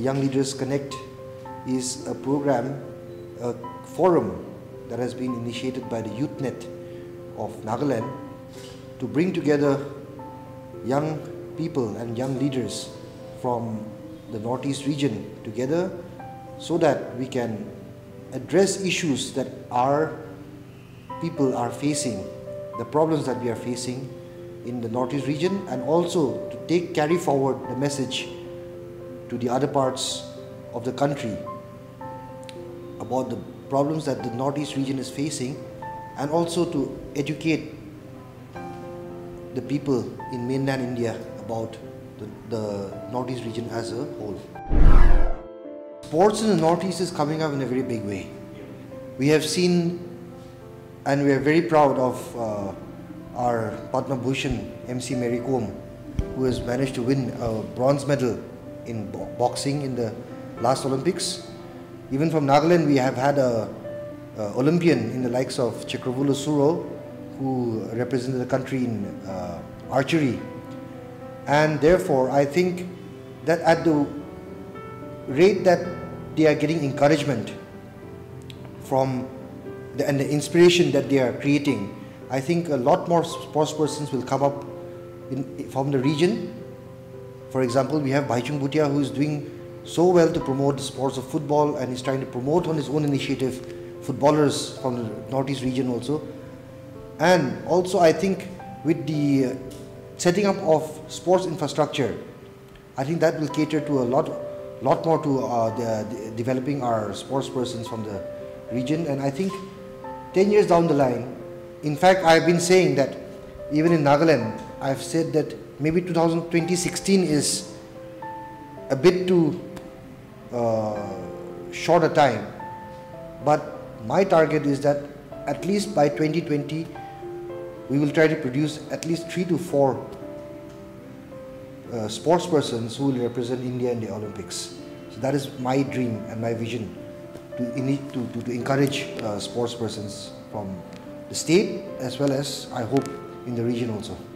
Young Leaders Connect is a program, a forum that has been initiated by the YouthNet of Nagaland to bring together young people and young leaders from the Northeast region together so that we can address issues that our people are facing, the problems that we are facing in the Northeast region, and also to carry forward the message to the other parts of the country about the problems that the Northeast region is facing, and also to educate the people in mainland India about the Northeast region as a whole. Sports in the Northeast is coming up in a very big way. We have seen, and we are very proud of our Padma Bhushan, MC Mary Kom, who has managed to win a bronze medal in boxing in the last Olympics. Even from Nagaland, we have had a Olympian in the likes of Chikravulu Suro, who represented the country in archery. And therefore, I think that at the rate that they are getting encouragement from and the inspiration that they are creating, I think a lot more sports persons will come up from the region. For example, we have Bhaichung Bhutia, who is doing so well to promote the sports of football, and he's trying to promote on his own initiative footballers from the Northeast region also. And also, I think with the setting up of sports infrastructure, I think that will cater to a lot more to developing our sports persons from the region. And I think 10 years down the line, in fact, I've been saying that even in Nagaland, I've said that maybe 2016 is a bit too short a time, but my target is that at least by 2020, we will try to produce at least 3 to 4 sports persons who will represent India in the Olympics. So that is my dream and my vision, to encourage sports persons from the state as well as, I hope, in the region also.